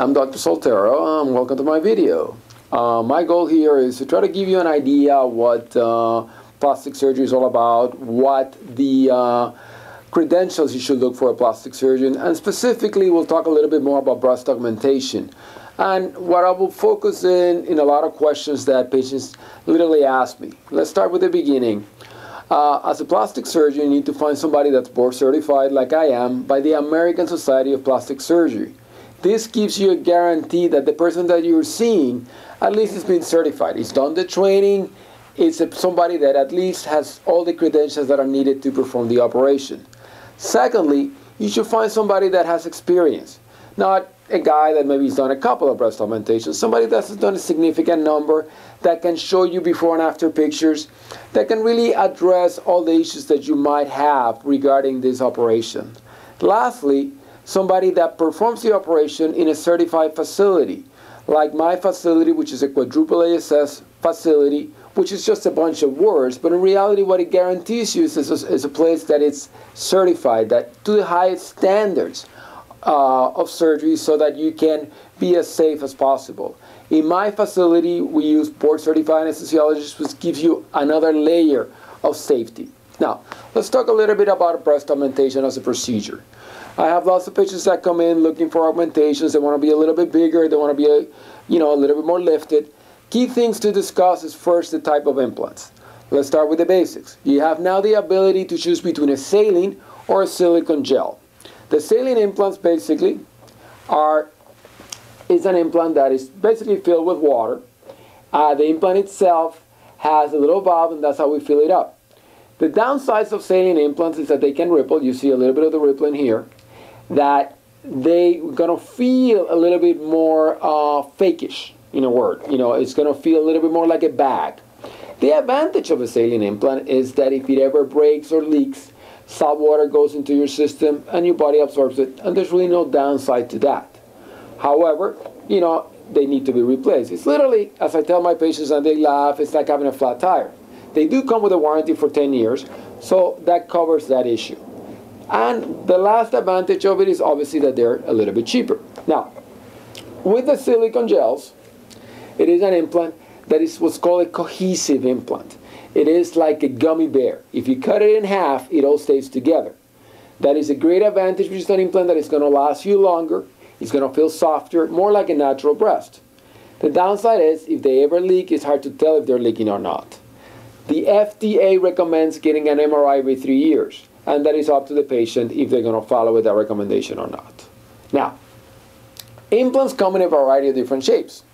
I'm Dr. Soltero, and welcome to my video. My goal here is to try to give you an idea what plastic surgery is all about, what the credentials you should look for a plastic surgeon, and specifically we'll talk a little bit more about breast augmentation. And what I will focus in a lot of questions that patients literally ask me. Let's start with the beginning. As a plastic surgeon, you need to find somebody that's board certified, like I am, by the American Society of Plastic Surgery. This gives you a guarantee that the person that you're seeing at least has been certified. He's done the training. It's somebody that at least has all the credentials that are needed to perform the operation. Secondly, you should find somebody that has experience, not a guy that maybe has done a couple of breast augmentations, somebody that's done a significant number, that can show you before and after pictures, that can really address all the issues that you might have regarding this operation. Lastly, somebody that performs the operation in a certified facility, like my facility, which is a quadruple ASS facility, which is just a bunch of words, but in reality what it guarantees you is a place that it's certified, that to the highest standards of surgery, so that you can be as safe as possible. In my facility, we use board-certified anesthesiologists, which gives you another layer of safety. Now, let's talk a little bit about breast augmentation as a procedure. I have lots of patients that come in looking for augmentations. They want to be a little bit bigger. They want to be, a little bit more lifted. Key things to discuss is first the type of implants. Let's start with the basics. You have now the ability to choose between a saline or a silicone gel. The saline implants basically is an implant that is basically filled with water. The implant itself has a little valve, and that's how we fill it up. The downsides of saline implants is that they can ripple. You see a little bit of the rippling here. That they're going to feel a little bit more fakish, in a word. It's going to feel a little bit more like a bag. The advantage of a saline implant is that if it ever breaks or leaks, salt water goes into your system and your body absorbs it, and there's really no downside to that. However, they need to be replaced. It's literally, as I tell my patients and they laugh, it's like having a flat tire. They do come with a warranty for 10 years, so that covers that issue. And the last advantage of it is obviously that they're a little bit cheaper. Now, with the silicone gels, it is an implant that is what's called a cohesive implant. It is like a gummy bear. If you cut it in half, it all stays together. That is a great advantage, which is an implant that is going to last you longer. It's going to feel softer, more like a natural breast. The downside is, if they ever leak, it's hard to tell if they're leaking or not. The FDA recommends getting an MRI every 3 years, and that is up to the patient if they're going to follow with that recommendation or not. Now, implants come in a variety of different shapes.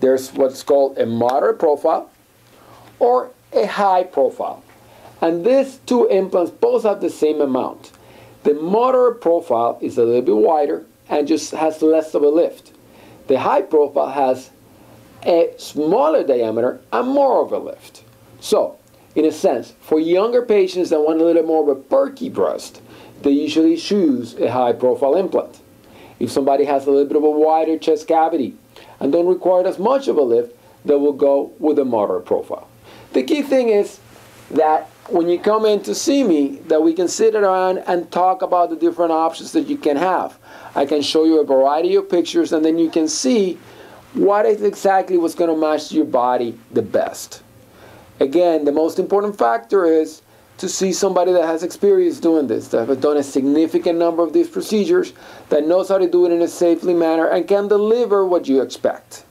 There's what's called a moderate profile or a high profile, and these two implants both have the same amount. The moderate profile is a little bit wider and just has less of a lift. The high profile has a smaller diameter and more of a lift. So, in a sense, for younger patients that want a little more of a perky breast, they usually choose a high profile implant. If somebody has a little bit of a wider chest cavity and don't require as much of a lift, they will go with a moderate profile. The key thing is that when you come in to see me, that we can sit around and talk about the different options that you can have. I can show you a variety of pictures, and then you can see what is exactly what's going to match your body the best. Again, the most important factor is to see somebody that has experience doing this, that has done a significant number of these procedures, that knows how to do it in a safely manner and can deliver what you expect.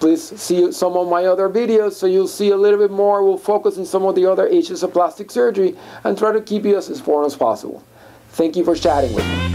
Please see some of my other videos so you'll see a little bit more. We'll focus on some of the other issues of plastic surgery and try to keep you as informed as possible. Thank you for chatting with me.